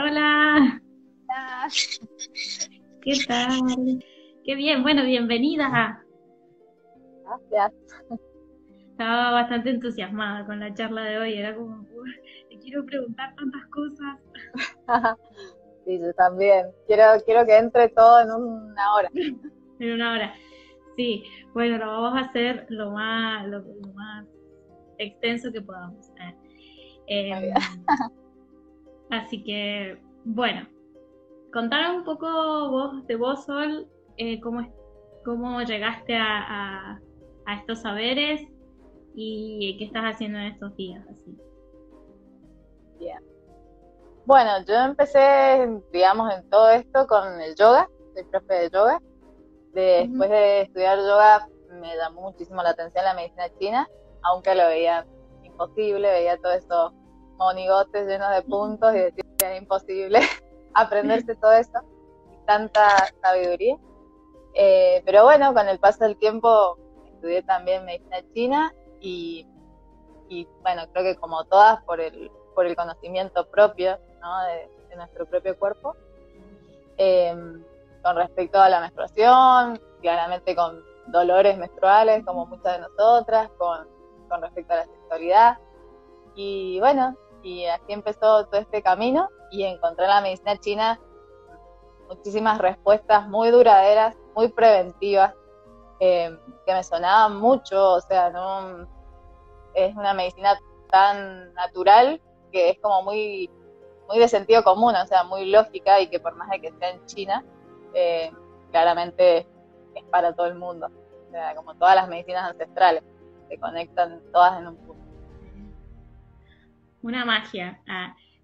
Hola. Hola. ¿Qué tal? Qué bien, bueno, bienvenida. Gracias. Estaba bastante entusiasmada con la charla de hoy, era como, te quiero preguntar tantas cosas. Sí, yo también. Quiero que entre todo en una hora. En una hora. Sí, bueno, lo vamos a hacer lo más extenso que podamos. Así que, bueno, contanos un poco de vos, Sol, cómo llegaste a estos saberes y qué estás haciendo en estos días. Así. Bien. Bueno, yo empecé, digamos, en todo esto con el yoga, soy profe de yoga. Después de estudiar yoga me llamó muchísimo la atención la medicina china, aunque lo veía imposible, veía todos esos monigotes llenos de puntos y decía que era imposible aprenderse todo eso, tanta sabiduría. Pero bueno, con el paso del tiempo estudié también medicina china y bueno, creo que como todas, por el conocimiento propio, ¿no? de nuestro propio cuerpo. Con respecto a la menstruación, claramente con dolores menstruales, como muchas de nosotras, con respecto a la sexualidad. Y bueno, y así empezó todo este camino y encontré en la medicina china muchísimas respuestas muy duraderas, muy preventivas, que me sonaban mucho, o sea, no es una medicina tan natural que es como muy, muy de sentido común, o sea, muy lógica y que por más de que esté en China, claramente es para todo el mundo, o sea, como todas las medicinas ancestrales, se conectan todas en un punto. Una magia.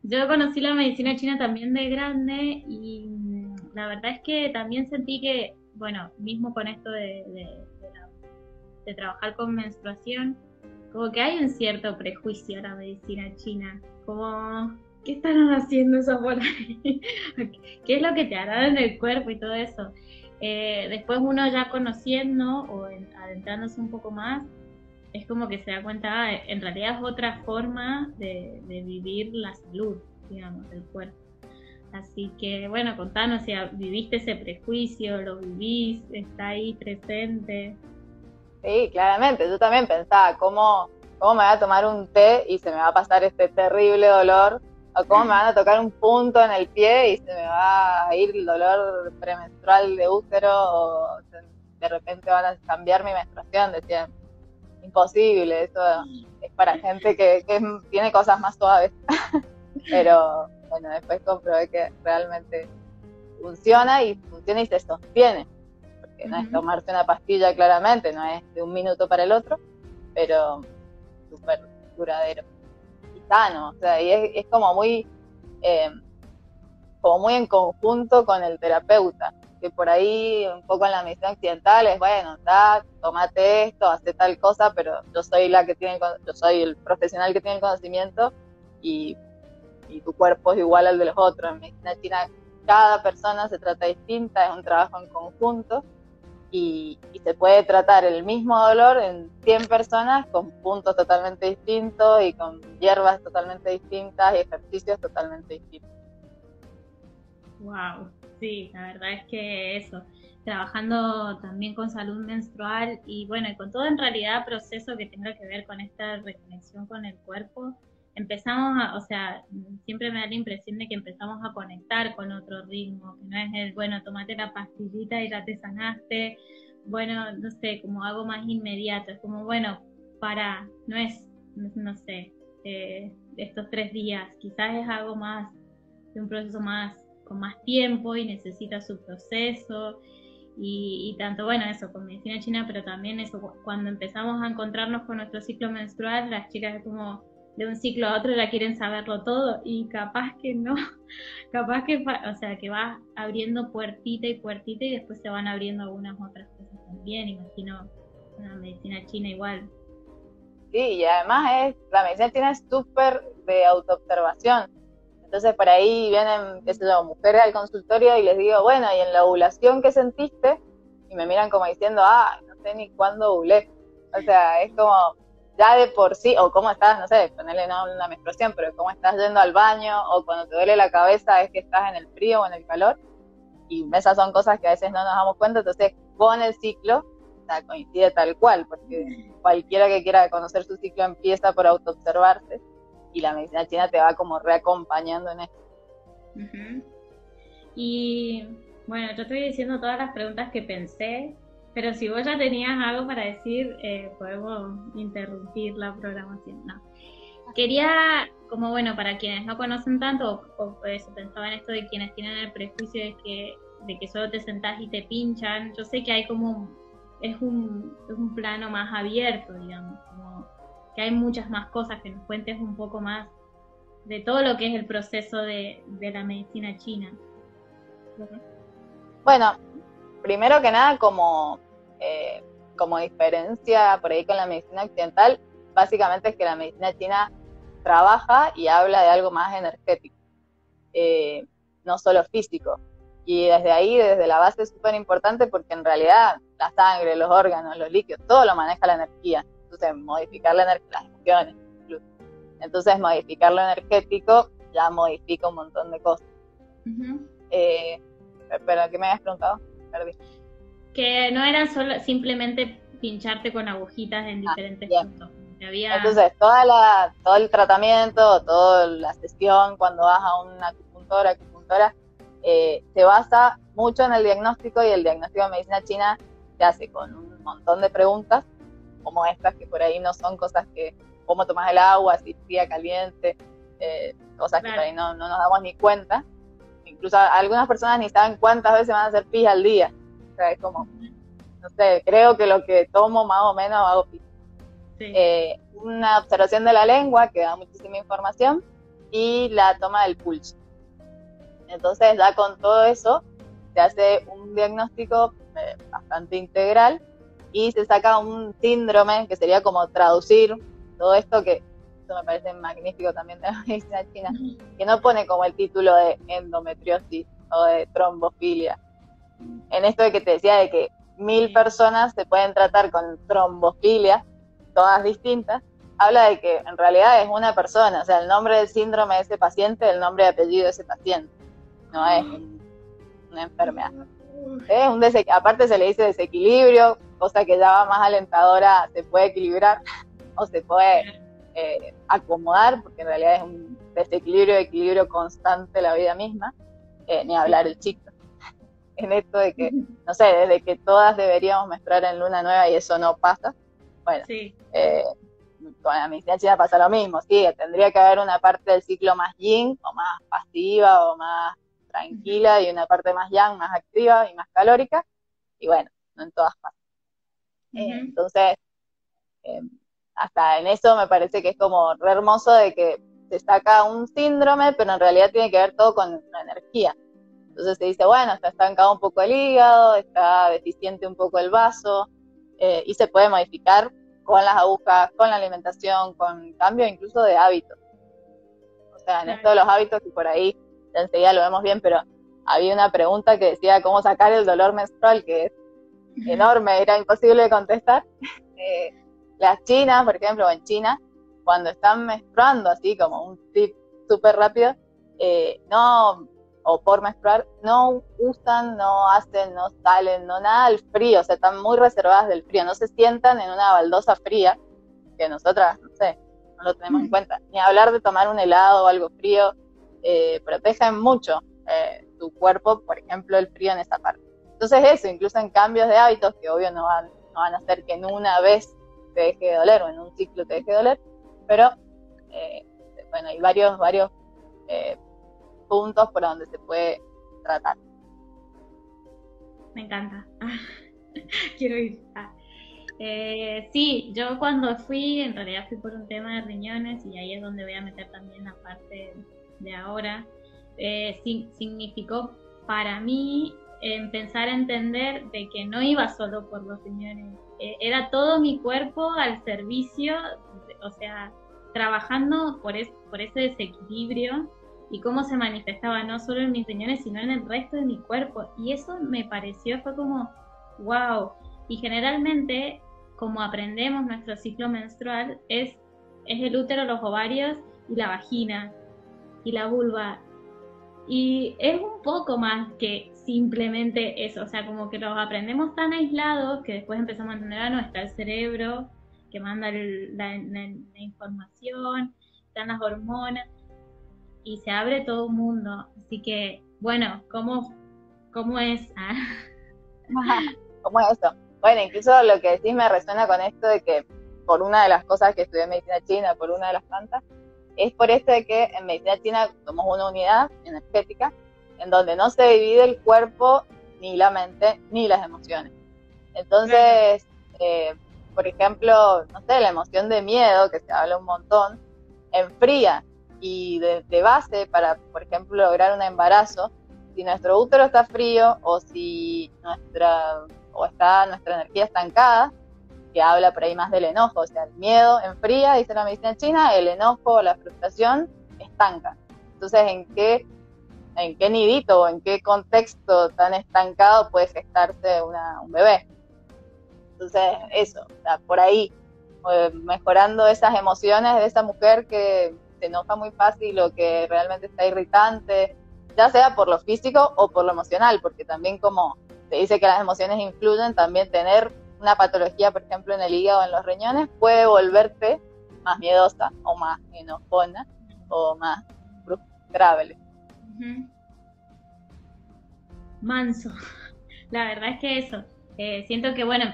Yo conocí la medicina china también de grande y la verdad es que también sentí que, bueno, mismo con esto de trabajar con menstruación, como que hay un cierto prejuicio a la medicina china, como... ¿Qué estarán haciendo eso por ahí? ¿Qué es lo que te harán en el cuerpo y todo eso? Después uno ya conociendo o adentrándose un poco más, es como que se da cuenta, en realidad es otra forma de vivir la salud, digamos, del cuerpo. Así que, bueno, contanos si viviste ese prejuicio, lo vivís, está ahí presente. Sí, claramente, yo también pensaba, ¿cómo me voy a tomar un té y se me va a pasar este terrible dolor? O cómo me van a tocar un punto en el pie y se me va a ir el dolor premenstrual de útero, o de repente van a cambiar mi menstruación, decían, imposible, eso es para gente que tiene cosas más suaves. Pero bueno, después comprobé que realmente funciona y se sostiene, porque no es tomarse una pastilla claramente, no es de un minuto para el otro, pero súper duradero. Sano, o sea, y es como muy en conjunto con el terapeuta, que por ahí un poco en la medicina occidental es, bueno, tómate esto, hace tal cosa, pero yo soy el profesional que tiene el conocimiento y tu cuerpo es igual al de los otros. En medicina china cada persona se trata distinta, es un trabajo en conjunto y se puede tratar el mismo dolor en 100 personas con puntos totalmente distintos y con hierbas totalmente distintas y ejercicios totalmente distintos. Wow, sí, la verdad es que eso, trabajando también con salud menstrual y bueno, y con todo en realidad proceso que tenga que ver con esta reconexión con el cuerpo, siempre me da la impresión de que empezamos a conectar con otro ritmo, que no es el, bueno, tomate la pastillita y ya te sanaste, bueno, no sé, como algo más inmediato, es como, bueno, no es, no sé, estos 3 días, quizás es algo más, de un proceso más, con más tiempo y necesita su proceso, y tanto, bueno, eso, con medicina china, pero también eso, cuando empezamos a encontrarnos con nuestro ciclo menstrual, las chicas es como, de un ciclo a otro la quieren saberlo todo y capaz que no, o sea, que vas abriendo puertita y después se van abriendo algunas otras cosas también, imagino la medicina china igual. Sí, y además la medicina china es súper de autoobservación, entonces por ahí vienen, qué sé yo, mujeres al consultorio y les digo, bueno, ¿y en la ovulación qué sentiste? Y me miran como diciendo, no sé ni cuándo ovulé, o sea, es como... ya de por sí, o cómo estás, no sé, ponerle no una menstruación, pero cómo estás yendo al baño, o cuando te duele la cabeza es que estás en el frío o en el calor, y esas son cosas que a veces no nos damos cuenta. Entonces con el ciclo, o sea, coincide tal cual, porque cualquiera que quiera conocer su ciclo empieza por autoobservarse, y la medicina china te va como reacompañando en esto. Uh-huh. Y bueno, yo estoy diciendo todas las preguntas que pensé, pero si vos ya tenías algo para decir, podemos interrumpir la programación, ¿no? Quería, como bueno, para quienes no conocen tanto, o eso, pensaba en esto de quienes tienen el prejuicio de que solo te sentás y te pinchan. Yo sé que hay como, es un plano más abierto, digamos, como que hay muchas más cosas, que nos cuentes un poco más de todo lo que es el proceso de la medicina china. Bueno, primero que nada, como diferencia por ahí con la medicina occidental, básicamente es que la medicina china trabaja y habla de algo más energético, no solo físico. Y desde ahí, desde la base, es súper importante, porque en realidad la sangre, los órganos, los líquidos, todo lo maneja la energía. Entonces, modificar la energía, las emociones incluso. Entonces, modificar lo energético ya modifica un montón de cosas. Uh-huh. Pero, ¿qué me habías preguntado? Perdí. Que no eran solo simplemente pincharte con agujitas en diferentes puntos. Había... Entonces, todo el tratamiento, toda la sesión, cuando vas a una acupuntora, se basa mucho en el diagnóstico, y el diagnóstico de medicina china se hace con un montón de preguntas, como estas que por ahí no son cosas que, cómo tomás el agua, si fría, caliente, cosas que por ahí no nos damos ni cuenta. Incluso algunas personas ni saben cuántas veces van a hacer pis al día. O sea, es como, no sé, creo que lo que tomo más o menos hago pis. Sí. Una observación de la lengua, que da muchísima información, y la toma del pulso. Entonces, ya con todo eso, se hace un diagnóstico bastante integral, y se saca un síndrome, que sería como traducir todo esto, que esto me parece magnífico también de la medicina china, que no pone como el título de endometriosis o de trombofilia. En esto de que te decía de que 1000 personas se pueden tratar con trombofilia, todas distintas, habla de que en realidad es una persona, o sea, el nombre del síndrome de ese paciente, el nombre y apellido de ese paciente, no es una enfermedad. Es un aparte se le dice desequilibrio, cosa que ya va más alentadora, se puede equilibrar o se puede acomodar, porque en realidad es un desequilibrio, equilibrio constante la vida misma, ni hablar el chico. En esto de que, no sé, desde que todas deberíamos menstruar en luna nueva y eso no pasa. Bueno, sí. Con la medicina china pasa lo mismo, sí, tendría que haber una parte del ciclo más yin, o más pasiva, o más tranquila, y una parte más yang, más activa y más calórica, y bueno, no en todas partes. Uh-huh. Entonces, hasta en eso me parece que es como re hermoso, de que se saca un síndrome, pero en realidad tiene que ver todo con la energía. Entonces se dice, bueno, está estancado un poco el hígado, está deficiente un poco el vaso, y se puede modificar con las agujas, con la alimentación, con cambio incluso de hábitos. O sea, en esto de los hábitos, que por ahí ya enseguida lo vemos bien, pero había una pregunta que decía cómo sacar el dolor menstrual, que es enorme, era imposible de contestar. Las chinas, por ejemplo, en China, cuando están menstruando, así como un tip súper rápido, o por menstruar, no usan, no hacen, no salen, no nada al frío, o sea, están muy reservadas del frío, no se sientan en una baldosa fría, que nosotras, no sé, no lo tenemos en cuenta, ni hablar de tomar un helado o algo frío. Protegen mucho tu cuerpo, por ejemplo, el frío en esa parte. Entonces eso, incluso en cambios de hábitos, que obvio no van a hacer que en una vez te deje de doler, o en un ciclo te deje de doler, pero bueno, hay varios puntos por donde se puede tratar. Me encanta. Quiero ir. Sí, yo cuando fui, en realidad fui por un tema de riñones, y ahí es donde voy a meter también la parte de ahora. Significó para mí empezar a entender de que no iba solo por los riñones, era todo mi cuerpo al servicio, o sea, trabajando por ese desequilibrio, y cómo se manifestaba no solo en mis riñones, sino en el resto de mi cuerpo. Y eso me pareció, fue como, wow. Y generalmente como aprendemos, nuestro ciclo menstrual es el útero, los ovarios y la vagina y la vulva. Y es un poco más que simplemente eso, o sea, como que los aprendemos tan aislados que después empezamos a entender, no, está el cerebro que manda la información, están las hormonas, y se abre todo un mundo. Así que, bueno, ¿cómo es? Ah. ¿Cómo es eso? Bueno, incluso lo que decís me resuena con esto de que por una de las cosas que estudié en medicina china, por una de las plantas, es por esto de que en medicina china somos una unidad energética en donde no se divide el cuerpo, ni la mente, ni las emociones. Entonces, por ejemplo, no sé, la emoción de miedo, que se habla un montón, enfría. Y de base, para, por ejemplo, lograr un embarazo, si nuestro útero está frío o si nuestra energía estancada, que habla por ahí más del enojo, o sea, el miedo enfría, dice la medicina china, el enojo, la frustración, estanca. Entonces, ¿en qué nidito o en qué contexto tan estancado puede gestarse un bebé? Entonces, eso, o sea, por ahí, mejorando esas emociones de esa mujer que se enoja muy fácil o que realmente está irritante, ya sea por lo físico o por lo emocional, porque también como se dice que las emociones influyen, también tener una patología, por ejemplo, en el hígado o en los riñones, puede volverte más miedosa o más enojona o más frustrable. Uh-huh. Manso. La verdad es que eso. Siento que, bueno,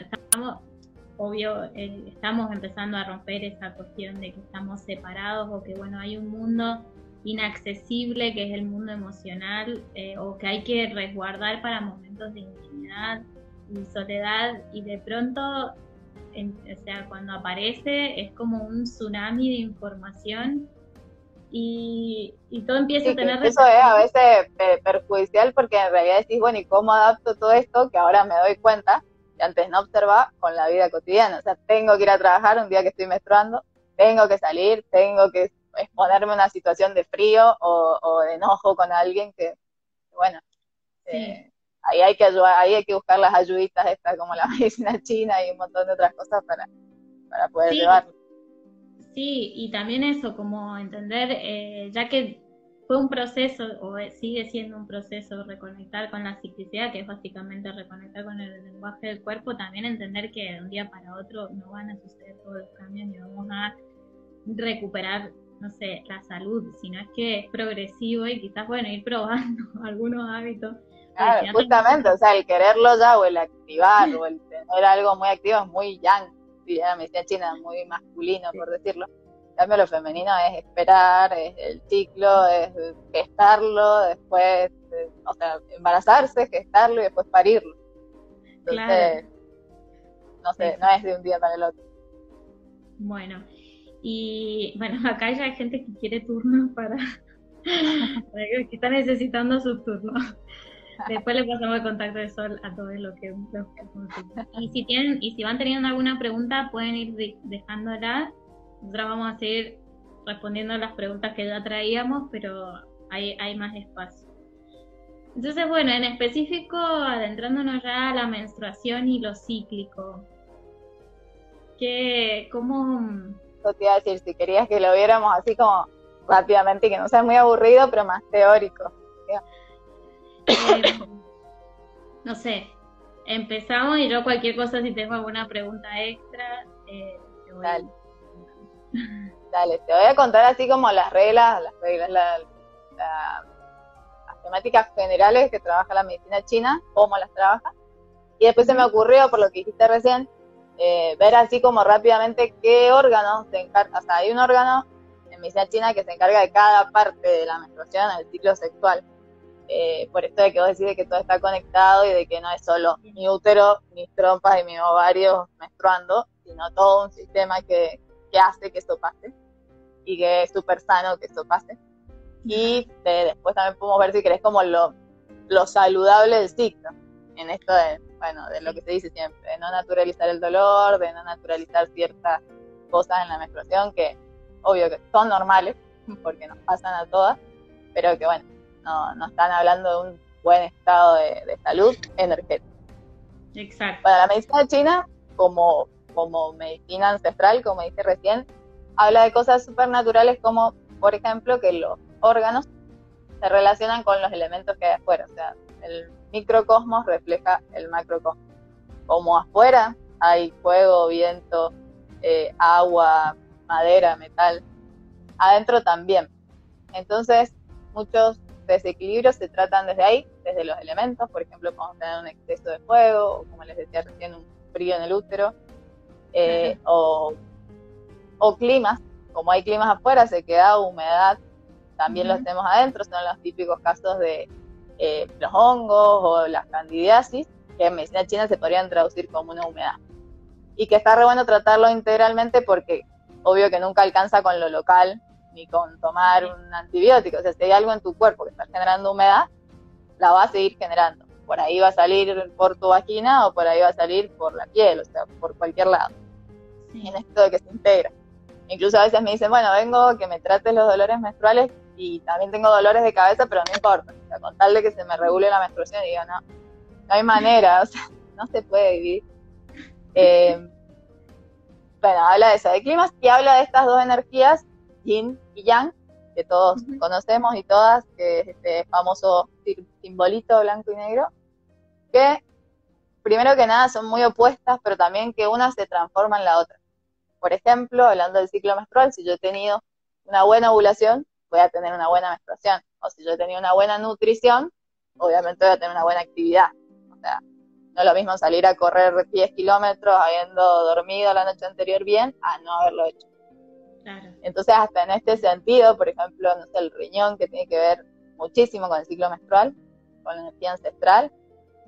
estamos empezando a romper esa cuestión de que estamos separados o que, bueno, hay un mundo inaccesible que es el mundo emocional, o que hay que resguardar para momentos de intimidad y soledad, y de pronto, o sea, cuando aparece es como un tsunami de información. Y todo empieza a tener... Eso es a veces perjudicial, porque en realidad decís, bueno, ¿y cómo adapto todo esto que ahora me doy cuenta que antes no observaba con la vida cotidiana? O sea, tengo que ir a trabajar un día que estoy menstruando, tengo que salir, tengo que exponerme a una situación de frío o de enojo con alguien que, bueno, sí. Ahí hay que ayudar, ahí hay que buscar las ayuditas estas como la medicina china y un montón de otras cosas para poder, sí, llevarlo. Sí, y también eso, como entender, ya que fue un proceso, o sigue siendo un proceso, reconectar con la ciclicidad, que es básicamente reconectar con el lenguaje del cuerpo, también entender que de un día para otro no van a suceder todos los cambios ni vamos a recuperar, no sé, la salud, sino es que es progresivo y quizás, bueno, ir probando algunos hábitos. Claro, justamente, o sea, el quererlo ya o el activar o el tener algo muy activo es muy yang. La medicina china es muy masculino, por decirlo. En cambio, lo femenino es esperar, es el ciclo, es gestarlo, después, o sea, embarazarse, gestarlo y después parirlo. Entonces, claro. No sé, no es de un día para el otro. Bueno, y bueno, acá ya hay gente que quiere turnos para que está necesitando sus turnos. Después le pasamos el contacto de Sol a todos los que consultan. Y si van teniendo alguna pregunta, pueden ir dejándola. Nosotros vamos a seguir respondiendo a las preguntas que ya traíamos, pero hay más espacio. Entonces, bueno, en específico, adentrándonos ya a la menstruación y lo cíclico. Yo te iba a decir, si querías que lo viéramos así como rápidamente y que no sea muy aburrido, pero más teórico. No sé, empezamos y yo cualquier cosa, si tengo alguna pregunta extra, te voy. Dale, te voy a contar así como las reglas, las temáticas generales que trabaja la medicina china, cómo las trabaja, y después se me ocurrió, por lo que dijiste recién, ver así como rápidamente qué órganos se encarga. O sea, hay un órgano en medicina china que se encarga de cada parte de la menstruación, del ciclo sexual. Por esto de que vos decís de que todo está conectado y de que no es solo mi útero, mis trompas y mis ovarios menstruando, sino todo un sistema que hace que esto pase, y que es súper sano que esto pase. Y después también podemos ver, si querés, como lo saludable del ciclo, en esto de, bueno, de lo que se dice siempre, de no naturalizar el dolor, de no naturalizar ciertas cosas en la menstruación, que obvio que son normales, porque nos pasan a todas, pero que, bueno, no están hablando de un buen estado de salud energética. Exacto. Para la medicina china, como como medicina ancestral, como dije recién, habla de cosas supernaturales como, por ejemplo, que los órganos se relacionan con los elementos que hay afuera. O sea, el microcosmos refleja el macrocosmos. Como afuera hay fuego, viento, agua, madera, metal, adentro también. Entonces, muchos desequilibrios se tratan desde ahí, desde los elementos. Por ejemplo, podemos tener un exceso de fuego, o como les decía recién, un frío en el útero, o climas. Como hay climas afuera, se queda humedad, también los tenemos adentro. Son los típicos casos de los hongos o las candidiasis, que en medicina china se podrían traducir como una humedad. Y que está re bueno tratarlo integralmente, porque obvio que nunca alcanza con lo local, ni con tomar un antibiótico. O sea, si hay algo en tu cuerpo que está generando humedad, la va a seguir generando. Por ahí va a salir por tu vagina, o por ahí va a salir por la piel, o sea, por cualquier lado. Y en esto de que se integra. Incluso a veces me dicen, bueno, vengo que me trates los dolores menstruales, y también tengo dolores de cabeza, pero no importa. O sea, con tal de que se me regule la menstruación, digo, no, no hay manera, o sea, no se puede vivir. Bueno, habla de eso, de climas, y habla de estas dos energías, yin y yang, que todos conocemos y todas, que es este famoso simbolito blanco y negro, que primero que nada son muy opuestas, pero también que una se transforma en la otra. Por ejemplo, hablando del ciclo menstrual, si yo he tenido una buena ovulación, voy a tener una buena menstruación, o si yo he tenido una buena nutrición, obviamente voy a tener una buena actividad. O sea, no es lo mismo salir a correr 10 kilómetros habiendo dormido la noche anterior bien, a no haberlo hecho. Claro. Entonces, hasta en este sentido, por ejemplo, no sé, el riñón, que tiene que ver muchísimo con el ciclo menstrual, con la energía ancestral,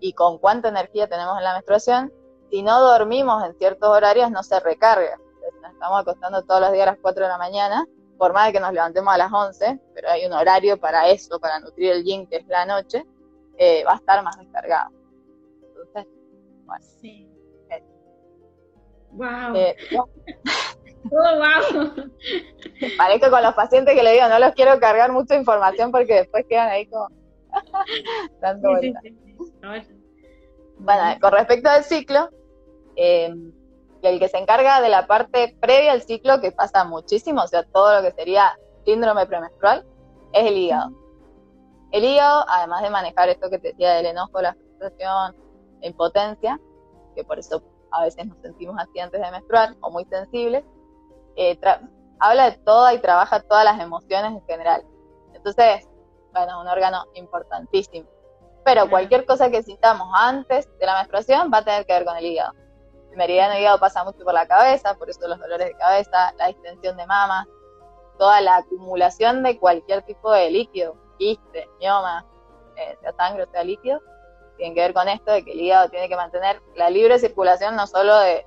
y con cuánta energía tenemos en la menstruación. Si no dormimos en ciertos horarios, no se recarga. Entonces, nos estamos acostando todos los días a las 4 de la mañana, por más de que nos levantemos a las 11, pero hay un horario para eso, para nutrir el yin, que es la noche, va a estar más descargado. Entonces, bueno. Sí. Wow. Oh, wow. Parezco con los pacientes que le digo, no los quiero cargar mucha información porque después quedan ahí como dando vueltas. Bueno, con respecto al ciclo, el que se encarga de la parte previa al ciclo, que pasa muchísimo, o sea, todo lo que sería síndrome premenstrual, es el hígado. El hígado, además de manejar esto que te decía del enojo, la frustración, la impotencia, que por eso a veces nos sentimos así antes de menstruar, o muy sensibles, habla de toda y trabaja todas las emociones en general. Entonces, bueno, es un órgano importantísimo. Pero cualquier cosa que sintamos antes de la menstruación va a tener que ver con el hígado. El meridiano hígado pasa mucho por la cabeza, por eso los dolores de cabeza, la distensión de mama, toda la acumulación de cualquier tipo de líquido, quiste, mioma, sea sangre o sea líquido, tienen que ver con esto de que el hígado tiene que mantener la libre circulación, no solo de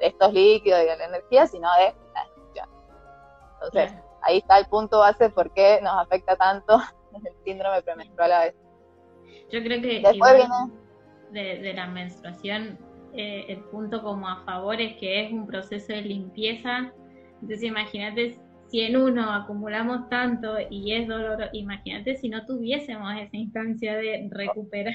estos líquidos y de la energía, sino de la destrucción. Entonces, ahí está el punto base por qué nos afecta tanto el síndrome premenstrual a veces. Yo creo que después de la menstruación, el punto como a favor es que es un proceso de limpieza. Entonces, imagínate si en uno acumulamos tanto y es doloroso, imagínate si no tuviésemos esa instancia de recuperar.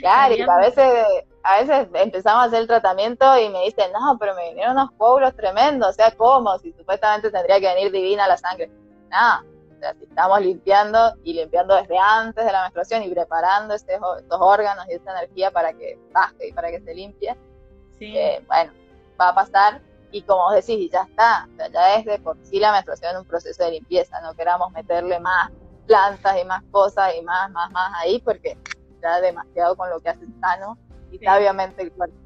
Claro, y a veces empezamos a hacer el tratamiento y me dicen, no, pero me vinieron unos coágulos tremendos, o sea, ¿cómo? Si supuestamente tendría que venir divina la sangre. Nada, o sea, si estamos limpiando y limpiando desde antes de la menstruación y preparando estos órganos y esa energía para que baje y para que se limpie, sí. Bueno, va a pasar, y como vos decís, y ya está, o sea, ya es de por sí la menstruación un proceso de limpieza, no queramos meterle más plantas y más cosas y más ahí, porque está demasiado con lo que hace sano y sabiamente el cuerpo.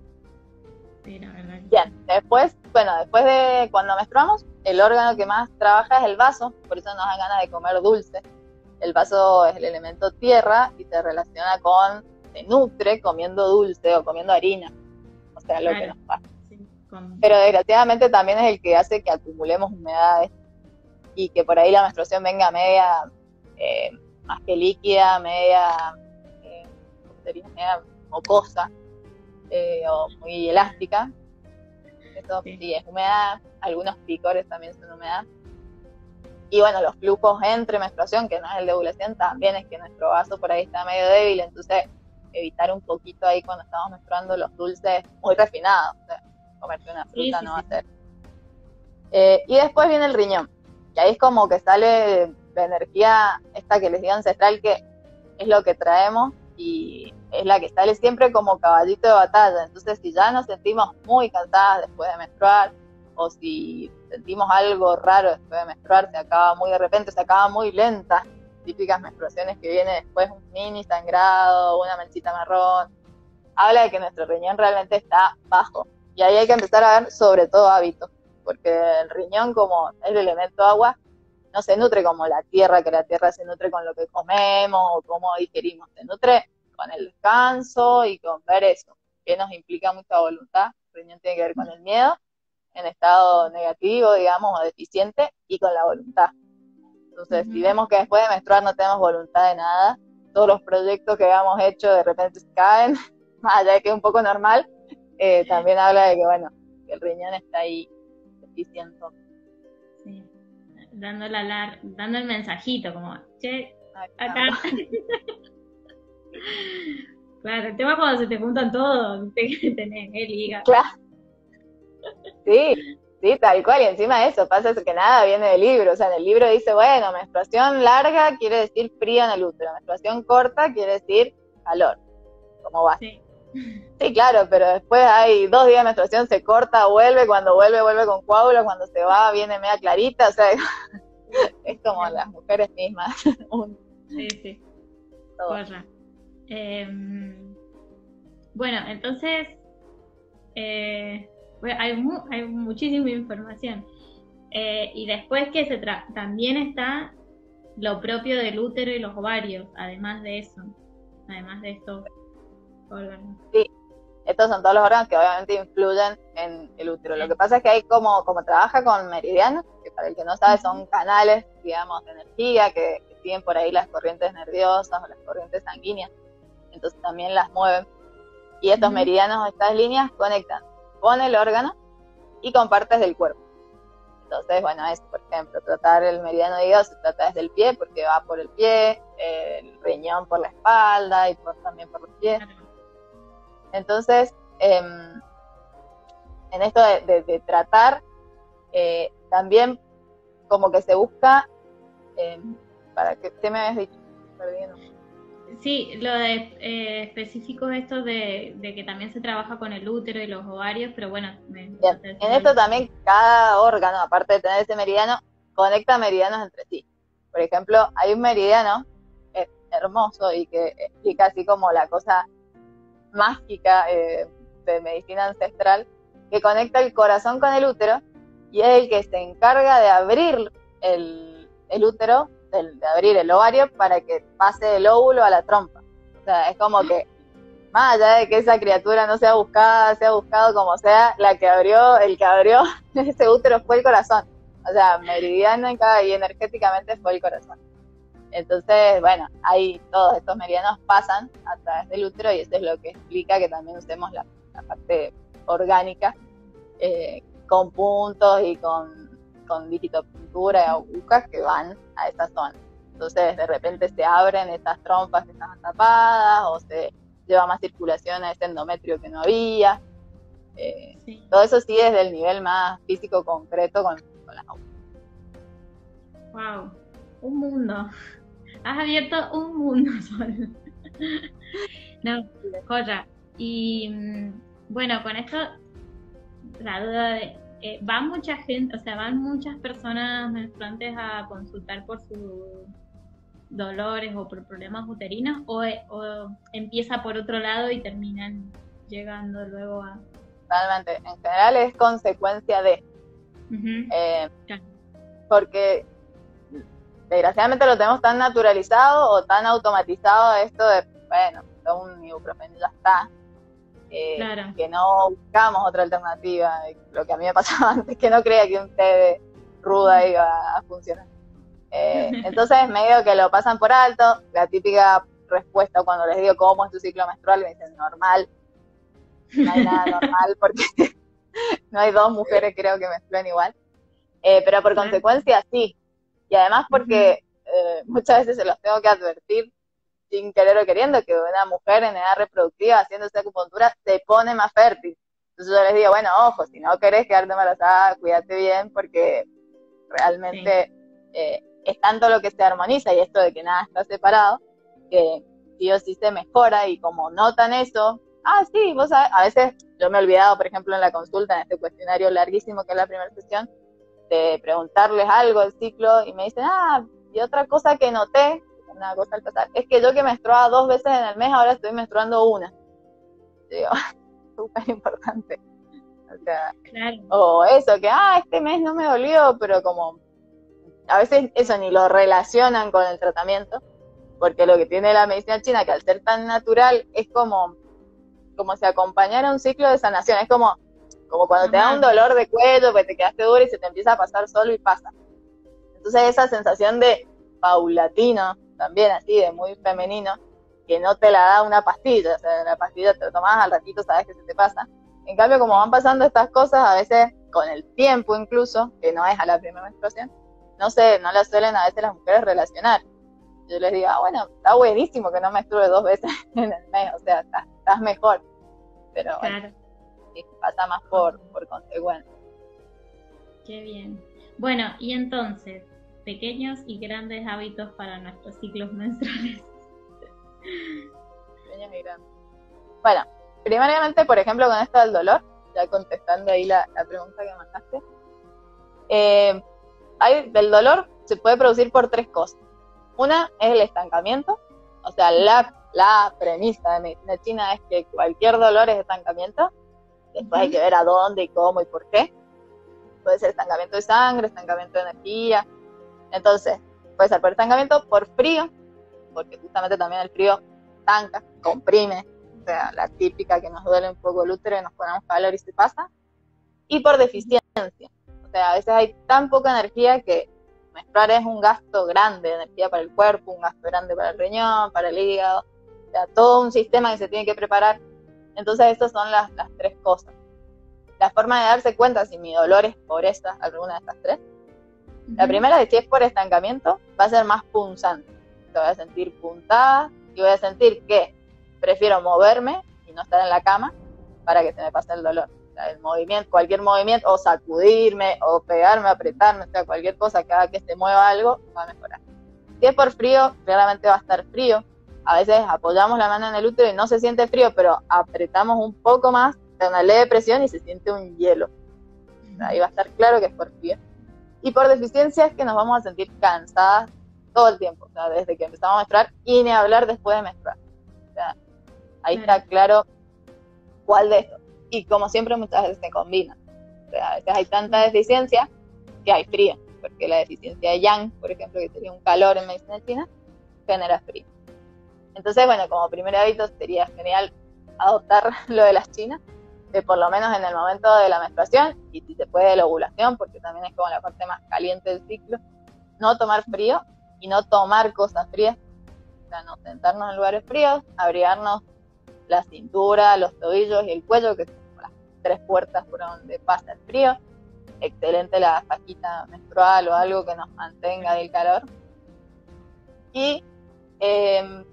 Sí, la verdad. Bien, después de cuando menstruamos, el órgano que más trabaja es el vaso, por eso nos dan ganas de comer dulce. El vaso es el elemento tierra y se relaciona con, se nutre comiendo dulce o comiendo harina, o sea, lo que nos pasa. Sí, pero desgraciadamente también es el que hace que acumulemos humedades y que por ahí la menstruación venga media, más que líquida, media... media mocosa o muy elástica. Eso sí es humedad. Algunos picores también son humedad. Y bueno, los flujos entre menstruación, que no es el de ovulación, también es que nuestro vaso por ahí está medio débil. Entonces, evitar un poquito ahí cuando estamos menstruando los dulces muy refinados, o sea, comerte una fruta, sí, no va a ser. Y después viene el riñón, que ahí es como que sale la energía esta que les digo ancestral, que es lo que traemos y es la que sale siempre como caballito de batalla. Entonces, si ya nos sentimos muy cansadas después de menstruar, o si sentimos algo raro después de menstruar, se acaba muy de repente, se acaba muy lenta, típicas menstruaciones que viene después un mini sangrado, una manchita marrón, habla de que nuestro riñón realmente está bajo. Y ahí hay que empezar a ver sobre todo hábitos, porque el riñón, como es el elemento agua, no se nutre como la tierra, que la tierra se nutre con lo que comemos o cómo digerimos, se nutre con el descanso y con ver eso, que nos implica mucha voluntad. El riñón tiene que ver con el miedo, en estado negativo, digamos, o deficiente, y con la voluntad. Entonces, si vemos que después de menstruar no tenemos voluntad de nada, todos los proyectos que habíamos hecho de repente se caen, más allá de que es un poco normal, también habla de que, bueno, que el riñón está ahí deficiente. Sí, dando el mensajito, como, che, acá. Claro, el tema cuando se te juntan todos, tenés el hígado. Claro. Sí, sí, tal cual, y encima de eso, pasa que nada viene del libro, o sea, en el libro dice, bueno, menstruación larga quiere decir frío en el útero, menstruación corta quiere decir calor, como va. Sí. Sí, claro, pero después hay 2 días de menstruación, se corta, vuelve, cuando vuelve, vuelve con coágulos, cuando se va, viene media clarita, o sea, es como las mujeres mismas. Sí, sí. Bueno, entonces... hay muchísima información. Y después que también está lo propio del útero y los ovarios, además de eso, además de estos órganos. Sí, estos son todos los órganos que obviamente influyen en el útero. Sí. Lo que pasa es que hay como trabaja con meridianos, que para el que no sabe son canales, digamos, de energía que siguen por ahí las corrientes nerviosas o las corrientes sanguíneas. Entonces también las mueven. Y estos meridianos, estas líneas, conectan con el órgano y con partes del cuerpo. Entonces, bueno, es, por ejemplo, tratar el meridiano de hígado se trata desde el pie, porque va por el pie, el riñón por la espalda y también por los pies. Entonces, en esto de tratar, también como que se busca, ¿para qué me habías dicho? Perdón. Sí, lo de, específico de esto de que también se trabaja con el útero y los ovarios, pero bueno. En esto también cada órgano, aparte de tener ese meridiano, conecta meridianos entre sí. Por ejemplo, hay un meridiano hermoso y que explica así como la cosa mágica de medicina ancestral, que conecta el corazón con el útero y es el que se encarga de abrir el útero, de abrir el ovario para que pase el óvulo a la trompa. O sea, es como que, más allá de que esa criatura no sea buscada, sea buscado como sea, el que abrió ese útero fue el corazón. O sea, meridiano y energéticamente fue el corazón. Entonces, bueno, ahí todos estos meridianos pasan a través del útero y eso es lo que explica que también usemos la parte orgánica, con puntos y con digitopintura o agujas que van a esa zona. Entonces, de repente se abren estas trompas que estaban tapadas o se lleva más circulación a ese endometrio que no había. Sí. Todo eso sí desde el nivel más físico concreto con las agujas. ¡Wow! Un mundo. Has abierto un mundo, Sol. No, joya. Y bueno, con esto la duda de... van mucha gente, o sea, van muchas personas menstruantes a consultar por sus dolores o por problemas uterinos, o empieza por otro lado y terminan llegando luego a... Totalmente, en general es consecuencia de... Claro. Porque desgraciadamente lo tenemos tan naturalizado o tan automatizado esto de, bueno, un ibuprofeno ya está. Claro. Que no buscamos otra alternativa, lo que a mí me pasaba antes, que no creía que un té de ruda iba a funcionar. Entonces medio que lo pasan por alto, la típica respuesta cuando les digo cómo es tu ciclo menstrual, me dicen normal, no hay nada normal porque no hay dos mujeres creo que menstruen igual, pero por consecuencia sí, y además porque muchas veces se los tengo que advertir, sin querer o queriendo, que una mujer en edad reproductiva haciéndose acupuntura se pone más fértil. Entonces yo les digo, bueno, ojo, si no querés quedarte embarazada, cuídate bien, porque realmente sí. Es tanto lo que se armoniza, y esto de que nada está separado, que sí o sí se mejora, y como notan eso, ah, sí, vos sabés, a veces yo me he olvidado, por ejemplo, en la consulta, en este cuestionario larguísimo que es la primera sesión, de preguntarles algo del ciclo, y me dicen, ah, y otra cosa que noté, una cosa al pasar, es que yo que menstruaba 2 veces en el mes, ahora estoy menstruando 1. Digo, súper importante. O sea, claro. O eso, que, ah, este mes no me dolió, pero como, a veces eso ni lo relacionan con el tratamiento, porque lo que tiene la medicina china, que al ser tan natural, es como si acompañara un ciclo de sanación, es como cuando te da un dolor de cuello, que te quedaste duro y se te empieza a pasar solo y pasa. Entonces esa sensación de paulatino, también así, de muy femenino, que no te la da una pastilla, o sea, la pastilla te la tomás al ratito, sabes que se te pasa. En cambio, como van pasando estas cosas, a veces con el tiempo incluso, que no es a la primera menstruación, no la suelen a veces las mujeres relacionar. Yo les digo, ah, bueno, está buenísimo que no menstrue 2 veces en el mes, o sea, estás mejor. Pero bueno, claro. Sí, pasa más por consecuencia. Qué bien. Bueno, y entonces, pequeños y grandes hábitos para nuestros ciclos menstruales. Pequeños y grandes. Bueno, primariamente, por ejemplo, con esto del dolor, ya contestando ahí la pregunta que mandaste, el dolor se puede producir por 3 cosas. Una es el estancamiento, o sea, la premisa de medicina china es que cualquier dolor es estancamiento, después hay que ver a dónde y cómo y por qué. Puede ser estancamiento de sangre, estancamiento de energía, entonces puede ser por estancamiento, por frío, porque justamente también el frío estanca, comprime, o sea, la típica que nos duele un poco el útero y nos ponemos calor y se pasa, y por deficiencia, o sea, a veces hay tan poca energía que menstruar es un gasto grande de energía para el cuerpo, un gasto grande para el riñón, para el hígado, o sea, todo un sistema que se tiene que preparar. Entonces estas son las 3 cosas. La forma de darse cuenta si mi dolor es por alguna de estas 3. La primera es que si es por estancamiento, va a ser más punzante. Te voy a sentir puntada y voy a sentir que prefiero moverme y no estar en la cama para que se me pase el dolor. El movimiento, cualquier movimiento, o sacudirme, o pegarme, apretarme, o sea, cualquier cosa, cada que se mueva algo, va a mejorar. Si es por frío, claramente va a estar frío. A veces apoyamos la mano en el útero y no se siente frío, pero apretamos un poco más, una leve presión y se siente un hielo. Ahí va a estar claro que es por frío. Y por deficiencia es que nos vamos a sentir cansadas todo el tiempo, o sea, desde que empezamos a menstruar, y ni hablar después de menstruar. O sea, ahí está claro cuál de estos. Y como siempre, muchas veces se combinan. O sea, a veces hay tanta deficiencia que hay frío, porque la deficiencia de yang, por ejemplo, que sería un calor en medicina china, genera frío. Entonces, bueno, como primer hábito sería genial adoptar lo de las chinas, de por lo menos en el momento de la menstruación, y si se puede de la ovulación, porque también es como la parte más caliente del ciclo, no tomar frío y no tomar cosas frías. O sea, no sentarnos en lugares fríos, abrigarnos la cintura, los tobillos y el cuello, que son las 3 puertas por donde pasa el frío. Excelente la fajita menstrual o algo que nos mantenga del calor. Y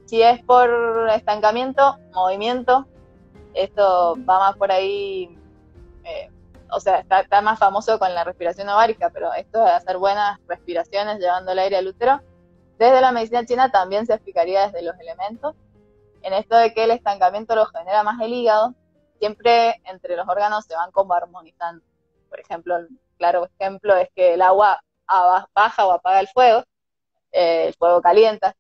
si es por estancamiento, movimiento, esto va más por ahí, o sea, está más famoso con la respiración ovárica, pero esto de hacer buenas respiraciones llevando el aire al útero, desde la medicina china también se explicaría desde los elementos. En esto de que el estancamiento lo genera más el hígado, siempre entre los órganos se van como armonizando. Por ejemplo, un claro ejemplo es que el agua baja o apaga el fuego calienta.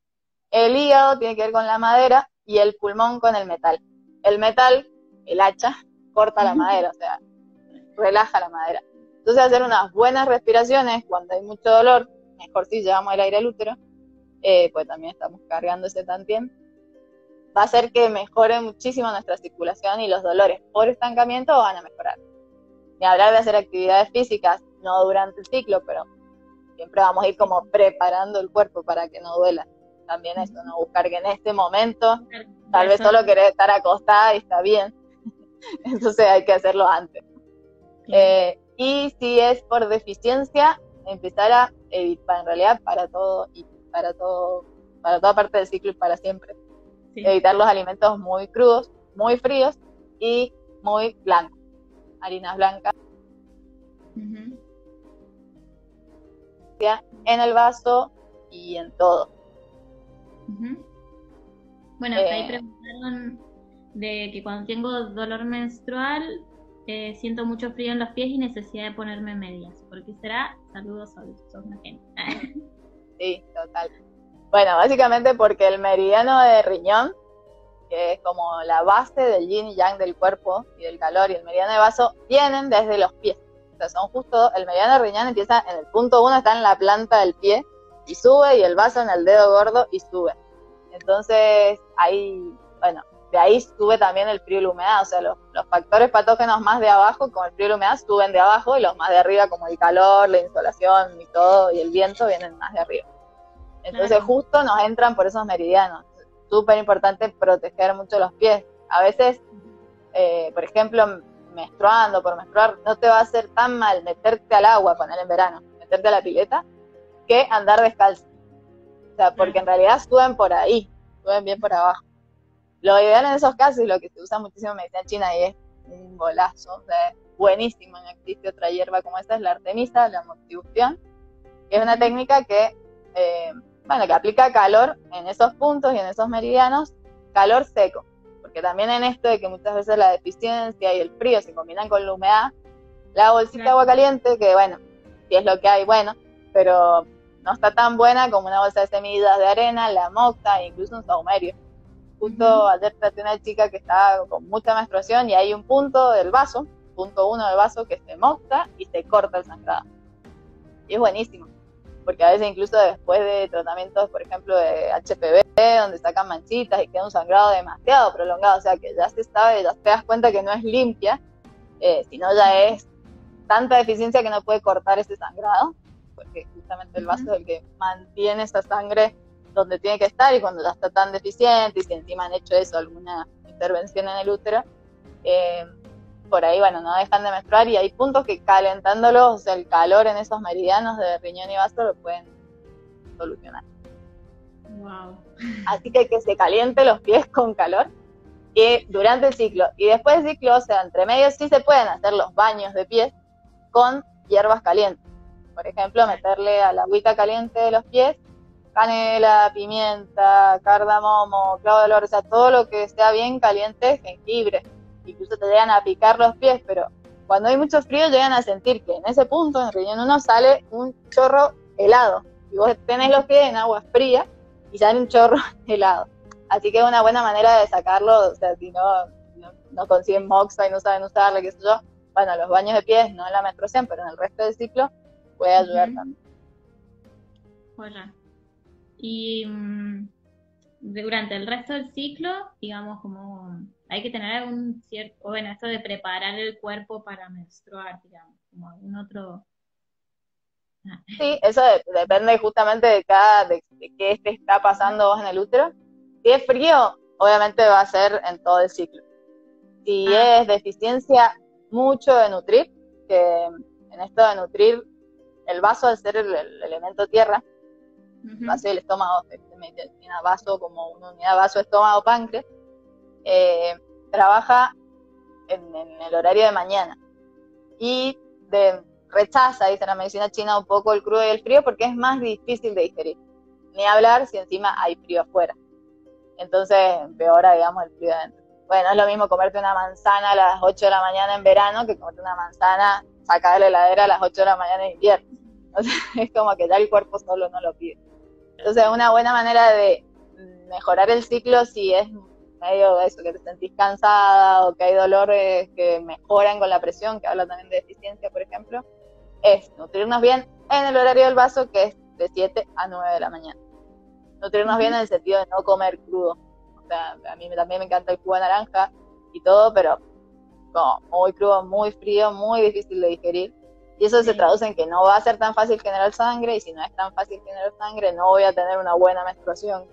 El hígado tiene que ver con la madera y el pulmón con el metal. El metal, el hacha, corta la madera, o sea, relaja la madera. Entonces hacer unas buenas respiraciones cuando hay mucho dolor, mejor si llevamos el aire al útero, pues también estamos cargando ese tantien, va a hacer que mejore muchísimo nuestra circulación y los dolores por estancamiento van a mejorar. Y hablar de hacer actividades físicas, no durante el ciclo, pero siempre vamos a ir como preparando el cuerpo para que no duela. También eso, no buscar que en este momento, tal vez solo querés estar acostada y está bien, entonces hay que hacerlo antes. Y si es por deficiencia, empezar a evitar, en realidad para toda parte del ciclo y para siempre, evitar los alimentos muy crudos, muy fríos y muy blancos. harinas blancas. Uh-huh. En el vaso y en todo. Uh-huh. Bueno, hasta ahí preguntaron de que cuando tengo dolor menstrual siento mucho frío en los pies y necesidad de ponerme medias. ¿Por qué será? Saludos, Sol, sos una gente. Sí, total. Bueno, básicamente porque el meridiano de riñón, que es como la base del yin y yang del cuerpo y del calor, y el meridiano de vaso, vienen desde los pies. O sea, son justo, el meridiano de riñón empieza en el punto 1, está en la planta del pie y sube, y el vaso en el dedo gordo y sube. Entonces, ahí, bueno, de ahí sube también el frío y la humedad. O sea, los factores patógenos más de abajo, como el frío y la humedad, suben de abajo, y los más de arriba, como el calor, la insolación y todo, y el viento, vienen más de arriba. Entonces, claro, justo nos entran por esos meridianos. Súper importante proteger mucho los pies. A veces, por ejemplo, menstruando, por menstruar, no te va a hacer tan mal meterte al agua, poner en verano, meterte a la pileta, que andar descalzo. O sea, porque en realidad suben por ahí, suben bien por abajo. Lo ideal en esos casos, y lo que se usa muchísimo en medicina china, y es un golazo, o sea, buenísimo, no existe otra hierba como esta, es la artemisa, la motibustión, que es una técnica que, bueno, que aplica calor en esos puntos y en esos meridianos, calor seco, porque también en esto de que muchas veces la deficiencia y el frío se combinan con la humedad, la bolsita de agua caliente, que bueno, si es lo que hay, bueno, pero no está tan buena como una bolsa de semillas de arena, la mocta, e incluso un saumerio. Justo ayer traté una chica que estaba con mucha menstruación, y hay un punto del vaso, punto 1 del vaso, que se mocta y se corta el sangrado. Y es buenísimo, porque a veces incluso después de tratamientos, por ejemplo, de HPV, donde sacan manchitas y queda un sangrado demasiado prolongado, o sea que ya se sabe, ya te das cuenta que no es limpia, sino ya es tanta deficiencia que no puede cortar ese sangrado, porque justamente el vaso es el que mantiene esa sangre donde tiene que estar, y cuando ya está tan deficiente, y si encima han hecho eso, alguna intervención en el útero, por ahí, bueno, no dejan de menstruar, y hay puntos que calentándolos, o sea, el calor en esos meridianos de riñón y vaso lo pueden solucionar. Wow. Así que se caliente los pies con calor y durante el ciclo, y después del ciclo, o sea, entre medio sí se pueden hacer los baños de pies con hierbas calientes. Por ejemplo, meterle a la agüita caliente de los pies canela, pimienta, cardamomo, clavo de olor, o sea, todo lo que sea bien caliente, jengibre. Incluso te llegan a picar los pies, pero cuando hay mucho frío llegan a sentir que en ese punto, en el riñón 1, sale un chorro helado. Y vos tenés los pies en agua fría y sale un chorro helado. Así que es una buena manera de sacarlo, o sea, si no consiguen moxa y no saben usarla, qué sé yo, bueno, los baños de pies, no en la menstruación, pero en el resto del ciclo, puede ayudar también. Bueno. Y durante el resto del ciclo, digamos, como hay que tener algún cierto, bueno, esto de preparar el cuerpo para menstruar, digamos, como algún otro... Sí, eso depende justamente de cada, de qué te está pasando vos en el útero. Si es frío, obviamente va a ser en todo el ciclo. Si es deficiencia mucho de nutrir, que en esto de nutrir, el vaso al ser el elemento tierra, vaso y el estómago, vaso como una unidad, vaso, estómago, páncreas, trabaja en el horario de mañana y rechaza, dice la medicina china, un poco el crudo y el frío porque es más difícil de digerir, ni hablar si encima hay frío afuera, entonces empeora, digamos, el frío adentro. Bueno, es lo mismo comerte una manzana a las 8 de la mañana en verano que comerte una manzana sacada de la heladera a las 8 de la mañana en invierno. O sea, es como que ya el cuerpo solo no lo pide. Entonces, una buena manera de mejorar el ciclo, si es medio eso, que te sentís cansada o que hay dolores que mejoran con la presión, que habla también de deficiencia, por ejemplo, es nutrirnos bien en el horario del vaso, que es de 7 a 9 de la mañana. Nutrirnos bien en el sentido de no comer crudo. O sea, a mí también me encanta el jugo de naranja y todo, pero como muy crudo, muy frío, muy difícil de digerir. Y eso se traduce en que no va a ser tan fácil generar sangre, y si no es tan fácil generar sangre, no voy a tener una buena menstruación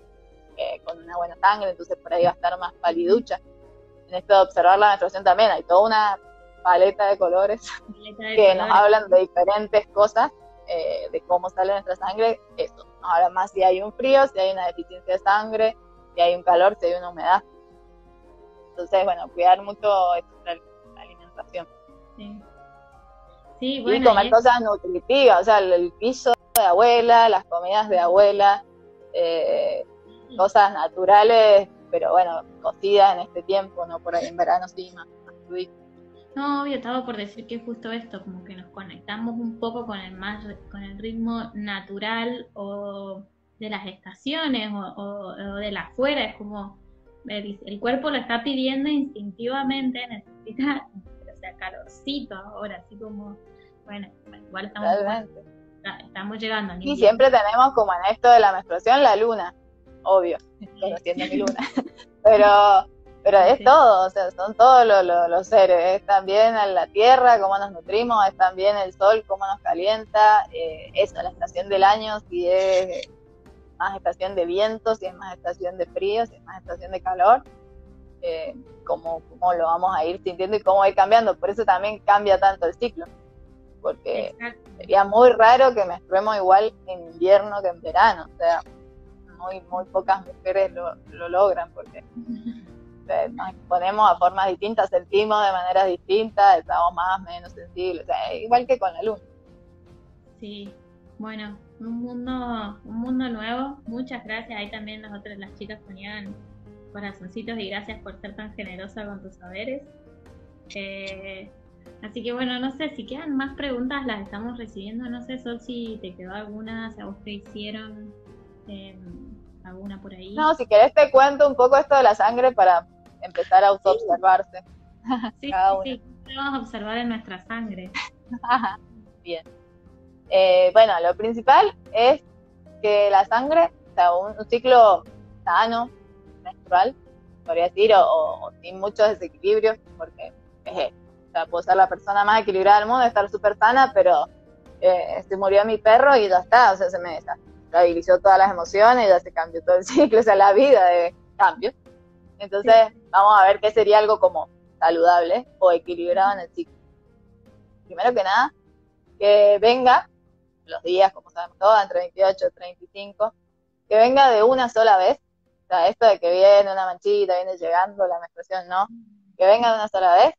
con una buena sangre, entonces por ahí va a estar más paliducha. En esto de observar la menstruación también hay toda una paleta de colores que nos hablan de diferentes cosas, de cómo sale nuestra sangre. Eso, nos hablan más si hay un frío, si hay una deficiencia de sangre, si hay un calor, si hay una humedad. Entonces, bueno, cuidar mucho la alimentación. Sí. Sí, bueno, y comer cosas nutritivas, o sea, el guiso de abuela, las comidas de abuela, cosas naturales, pero bueno, cocidas en este tiempo, ¿no? Por ahí en verano sí, más fluido. No, obvio, estaba por decir que justo esto, como que nos conectamos un poco con el más, con el ritmo natural o de las estaciones o de la afuera, es como el cuerpo lo está pidiendo instintivamente, necesita, o sea, calorcito ahora, así como, bueno, igual estamos llegando. Y sí, siempre tenemos como en esto de la menstruación la luna, obvio, conociendo mi luna, pero es todo, o sea, son todos los seres, es también la tierra, cómo nos nutrimos, es también el sol, cómo nos calienta, eso, la estación del año, si es más estación de viento, si es más estación de frío, si es más estación de calor, cómo lo vamos a ir sintiendo y cómo va a ir cambiando, por eso también cambia tanto el ciclo, porque sería muy raro que menstruemos igual en invierno que en verano, o sea, muy pocas mujeres lo logran, porque nos ponemos a formas distintas, sentimos de maneras distintas, estamos más o menos sensibles, o sea, igual que con la luna. Sí, bueno, un mundo nuevo, muchas gracias, ahí también nosotros las chicas ponían corazoncitos y gracias por ser tan generosa con tus saberes. Así que bueno, no sé, si quedan más preguntas las estamos recibiendo, no sé Sol si te quedó alguna, si a vos te hicieron alguna por ahí. No, si querés te cuento un poco esto de la sangre para empezar a autoobservarse. Sí, sí, vamos a observar en nuestra sangre. Bien. Bueno, lo principal es que la sangre, o sea, un ciclo sano, menstrual, podría decir, o sin muchos desequilibrios, porque o sea, puedo ser la persona más equilibrada del mundo, estar súper sana, pero se murió mi perro y ya está, o sea, se me estabilizó todas las emociones, ya se cambió todo el ciclo, o sea, la vida de cambio. Entonces, sí, vamos a ver qué sería algo como saludable o equilibrado en el ciclo. Primero que nada, que venga, los días, como sabemos todos, entre 28 y 35, que venga de una sola vez. O sea, esto de que viene una manchita, viene llegando la menstruación, no. Que venga de una sola vez,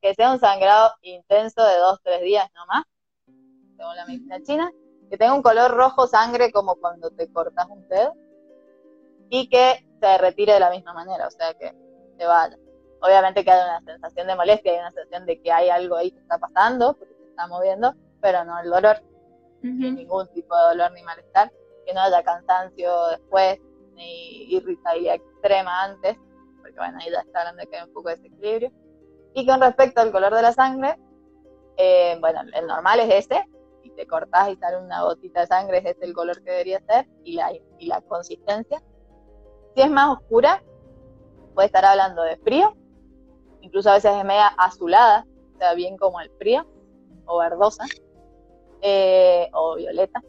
que sea un sangrado intenso de 2-3 días nomás, según la medicina china, que tenga un color rojo sangre como cuando te cortas un dedo, y que se retire de la misma manera, o sea, que se vaya. Obviamente que hay una sensación de molestia, hay una sensación de que hay algo ahí que está pasando, porque se está moviendo, pero no el dolor, ningún tipo de dolor ni malestar, que no haya cansancio después, ni irritabilidad extrema antes, porque bueno, ahí ya está hablando de que hay un poco de desequilibrio. Y con respecto al color de la sangre, bueno, el normal es ese, si te cortás y sale una gotita de sangre, es ese el color que debería ser, y la consistencia. Si es más oscura, puede estar hablando de frío, incluso a veces es media azulada, o sea, bien como el frío, o verdosa, o violeta.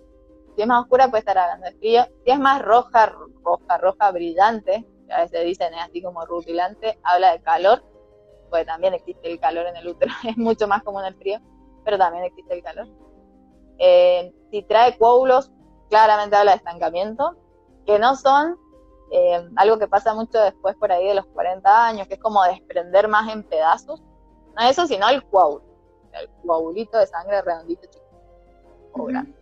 Si es más oscura puede estar hablando de frío. Si es más roja, brillante, que a veces dicen es así como rutilante, habla de calor, porque también existe el calor en el útero, es mucho más común el frío, pero también existe el calor. Si trae coágulos, claramente habla de estancamiento, que no son algo que pasa mucho después por ahí de los 40 años, que es como desprender más en pedazos, no es eso, sino el coágulo, el coagulito de sangre redondito chiquito, o grande.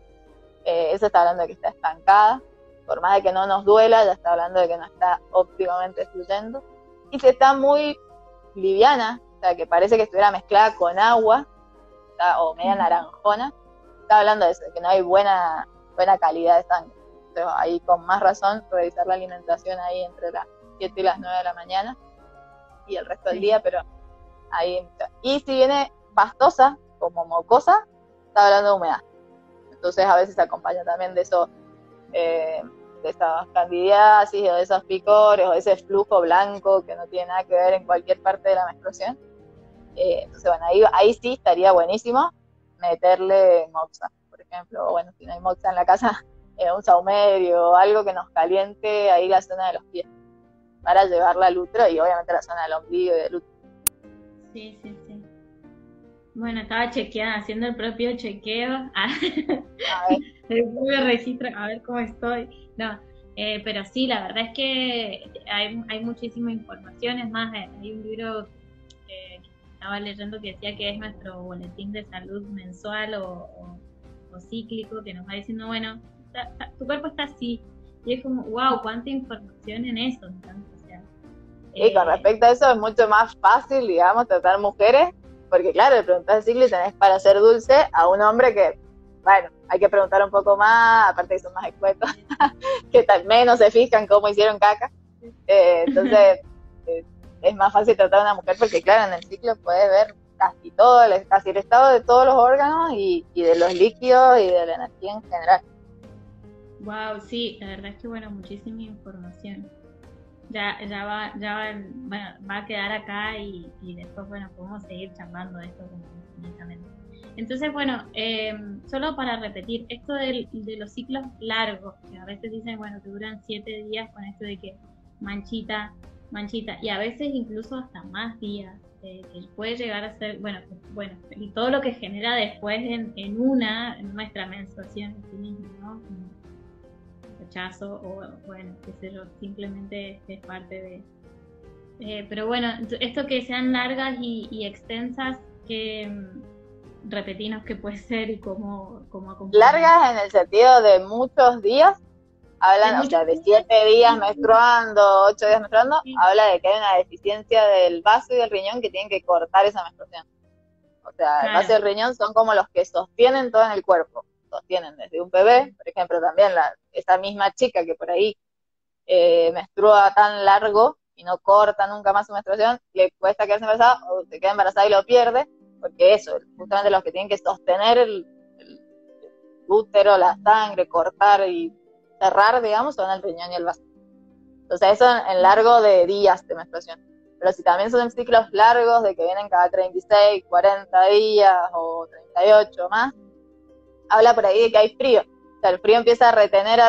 Eso está hablando de que está estancada, por más de que no nos duela, ya está hablando de que no está óptimamente fluyendo. Y si está muy liviana, o sea, que parece que estuviera mezclada con agua, o media naranjona, está hablando de eso, de que no hay buena calidad de sangre. Entonces ahí con más razón revisar la alimentación ahí entre las 7 y las 9 de la mañana y el resto del día, pero ahí. Y si viene pastosa, como mocosa, está hablando de humedad. Entonces a veces se acompaña también de eso, de esas candidiasis o de esos picores o de ese flujo blanco que no tiene nada que ver en cualquier parte de la menstruación. Entonces bueno, ahí sí estaría buenísimo meterle moxa, por ejemplo, o bueno, si no hay moxa en la casa, un saumerio o algo que nos caliente ahí la zona de los pies para llevarla al útero y obviamente la zona del ombligo y del útero. Sí, sí, sí. Bueno, estaba chequeada, haciendo el propio chequeo, el propio registro, a ver cómo estoy. No, pero sí, la verdad es que hay muchísima información, es más, hay un libro estaba leyendo que decía que es nuestro boletín de salud mensual o cíclico, que nos va diciendo, bueno, tu cuerpo está así. Y es como, wow, cuánta información en eso. Entonces, o sea, y con respecto a eso es mucho más fácil, digamos, tratar mujeres, porque claro, le preguntás el ciclo y tenés para hacer dulce a un hombre que, bueno, hay que preguntar un poco más, aparte que son más expuestos, que tal menos se fijan cómo hicieron caca. Entonces, es más fácil tratar a una mujer porque, claro, en el ciclo puedes ver casi todo, casi el estado de todos los órganos y de los líquidos y de la energía en general. Wow, sí, la verdad es que, bueno, muchísima información. Ya va a quedar acá y después, bueno, podemos seguir charlando de esto infinitamente. Entonces, bueno, solo para repetir, esto de los ciclos largos, que a veces dicen, bueno, que duran 7 días, con esto de que manchita, y a veces incluso hasta más días, que puede llegar a ser, bueno, y todo lo que genera después en nuestra menstruación en sí misma, ¿no? Rechazo, o bueno, qué sé yo, simplemente es parte de... pero bueno, esto que sean largas y extensas, que... repetinos qué puede ser y cómo acompañar. Largas en el sentido de muchos días, hablan, o sea, de 7 días menstruando, 8 días menstruando, sí. Habla de que hay una deficiencia del vaso y del riñón que tienen que cortar esa menstruación. O sea, claro. El vaso y el riñón son como los que sostienen todo en el cuerpo, sostienen desde un bebé, por ejemplo, también esa misma chica que por ahí menstrua tan largo y no corta nunca más su menstruación, le cuesta quedarse embarazada o se queda embarazada y lo pierde, porque eso, justamente los que tienen que sostener el útero, la sangre, cortar y cerrar, digamos, son el riñón y el vaso. Entonces eso en largo de días de menstruación. Pero si también son ciclos largos, de que vienen cada 36, 40 días o 38 más, habla por ahí de que hay frío. O sea, el frío empieza a retener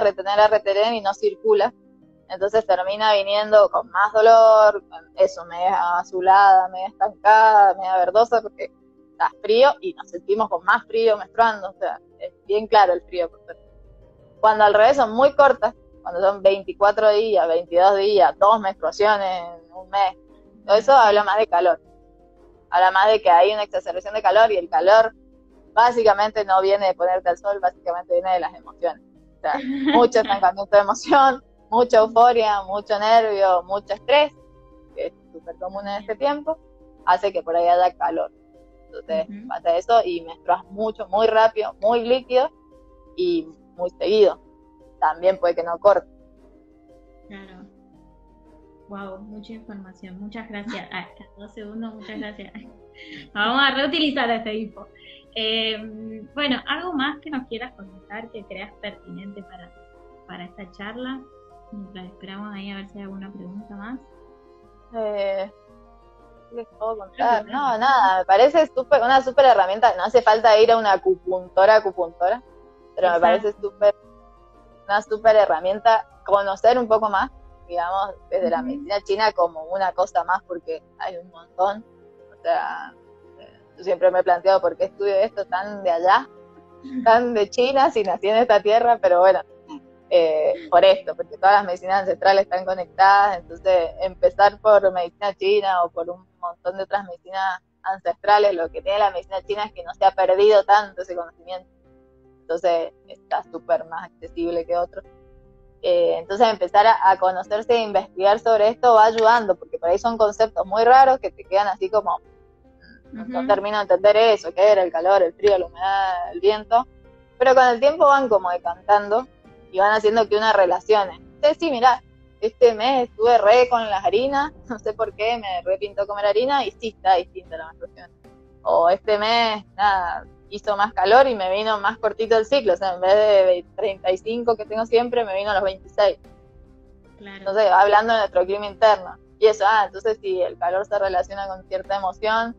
y no circula. Entonces termina viniendo con más dolor, eso, media azulada, media estancada, media verdosa, porque está frío y nos sentimos con más frío menstruando, o sea, es bien claro el frío. Cuando al revés son muy cortas, cuando son 24 días, 22 días, 2 menstruaciones en un mes, todo eso habla más de calor. Habla más de que hay una exacerbación de calor, y el calor básicamente no viene de ponerte al sol, básicamente viene de las emociones. O sea, mucho estancamiento de emoción, mucha euforia, mucho nervio, mucho estrés, que es súper común en este tiempo, hace que por ahí haya calor. Entonces pasa eso y menstruas mucho, muy rápido, muy líquido y muy seguido. También puede que no corte. Claro. Wow, mucha información. Muchas gracias. Hasta 2 segundos, muchas gracias. Vamos a reutilizar a este info. Bueno, ¿algo más que nos quieras comentar que creas pertinente para esta charla? Mientras esperamos ahí a ver si hay alguna pregunta más. ¿Qué les puedo contar? No, nada, me parece una súper herramienta. No hace falta ir a una acupuntora, pero exacto. Me parece una súper herramienta conocer un poco más, digamos, desde la medicina china como una cosa más, porque hay un montón. O sea, yo siempre me he planteado por qué estudio esto tan de allá, tan de China, si nací en esta tierra, pero bueno. Por esto, porque todas las medicinas ancestrales están conectadas, entonces empezar por medicina china o por un montón de otras medicinas ancestrales, lo que tiene la medicina china es que no se ha perdido tanto ese conocimiento, entonces está súper más accesible que otros. Entonces empezar a conocerse e investigar sobre esto va ayudando, porque por ahí son conceptos muy raros que te quedan así como, no termino de entender eso, qué era el calor, el frío, la humedad, el viento, pero con el tiempo van como decantando, y van haciendo que una relacione. Sí, mirá, este mes estuve re con las harinas, no sé por qué, me repintó comer harina, y sí, está distinta la menstruación. O este mes, nada, hizo más calor y me vino más cortito el ciclo, o sea, en vez de 35 que tengo siempre, me vino a los 26. Claro. Entonces, hablando de nuestro clima interno. Y eso, entonces si el calor se relaciona con cierta emoción,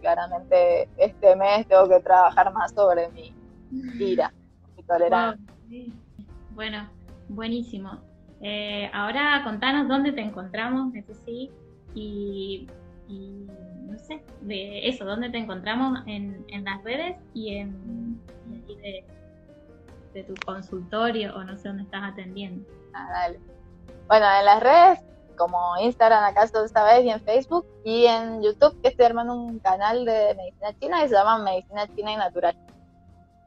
claramente este mes tengo que trabajar más sobre mi ira, mi tolerancia. Wow. Sí. Bueno, buenísimo. Ahora contanos dónde te encontramos, eso sí, y no sé, de eso, dónde te encontramos en las redes y de tu consultorio o no sé dónde estás atendiendo. Dale. Bueno, en las redes como Instagram, acá esta vez, y en Facebook y en YouTube, que estoy armando un canal de medicina china que se llama Medicina China y Natural.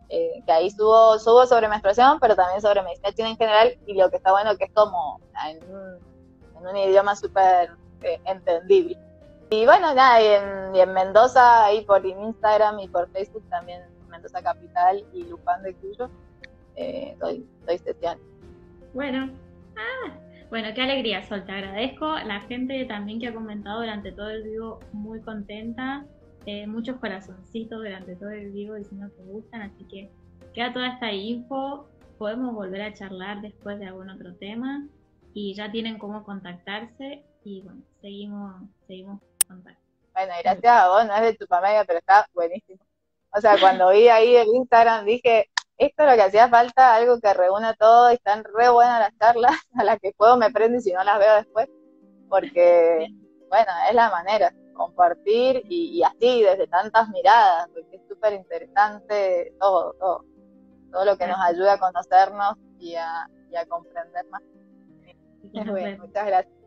Que ahí subo sobre menstruación, pero también sobre medicina china en general, y lo que está bueno que es como en un idioma súper entendible. Y bueno, nada, y en Mendoza, ahí por Instagram y por Facebook también, Mendoza Capital y Lupando de Cuyo, doy sesiones. Bueno, bueno, qué alegría, Sol, te agradezco. La gente también que ha comentado durante todo el vivo, muy contenta. Muchos corazoncitos durante todo el vivo diciendo que gustan, así que queda toda esta info. Podemos volver a charlar después de algún otro tema y ya tienen cómo contactarse y bueno, seguimos contactando. Bueno, gracias a vos, no es de Chupamedia, pero está buenísimo. O sea, cuando vi ahí el Instagram dije, esto es lo que hacía falta, algo que reúna todo, y están re buenas las charlas, a las que puedo me prendo y si no las veo después, porque bueno, es la manera. Compartir y así, desde tantas miradas, porque es súper interesante todo lo que nos ayuda a conocernos y a comprender más. Muchas gracias.